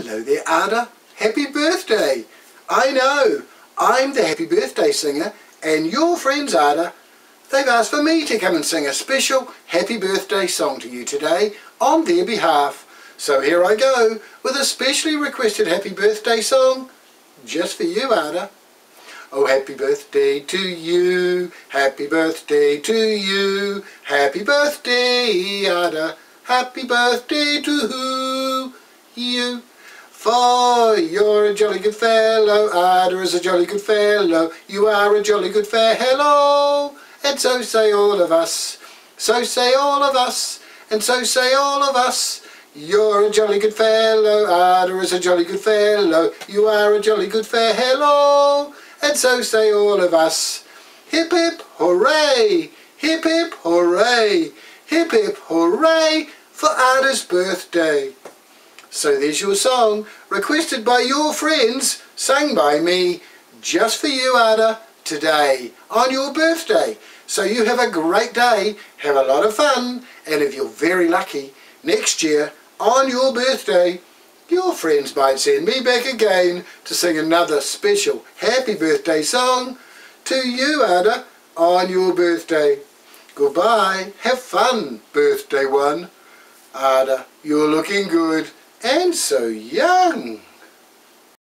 Hello there, Arda. Happy birthday. I know, I'm the happy birthday singer, and your friends, Arda, they've asked for me to come and sing a special happy birthday song to you today on their behalf. So here I go with a specially requested happy birthday song just for you, Arda. Oh, happy birthday to you, happy birthday to you, happy birthday, Arda, happy birthday to you. For you're a jolly good fellow, Arda is a jolly good fellow, you are a jolly good fellow. And so say all of us, so say all of us, and so say all of us. You're a jolly good fellow, Arda is a jolly good fellow, you are a jolly good fellow. And so say all of us. Hip hip hooray, hip hip hooray, hip hip hooray for Arda's birthday. So there's your song, requested by your friends, sung by me, just for you, Arda, today, on your birthday. So you have a great day, have a lot of fun, and if you're very lucky, next year, on your birthday, your friends might send me back again to sing another special happy birthday song to you, Arda, on your birthday. Goodbye, have fun, birthday one. Arda, you're looking good and so young.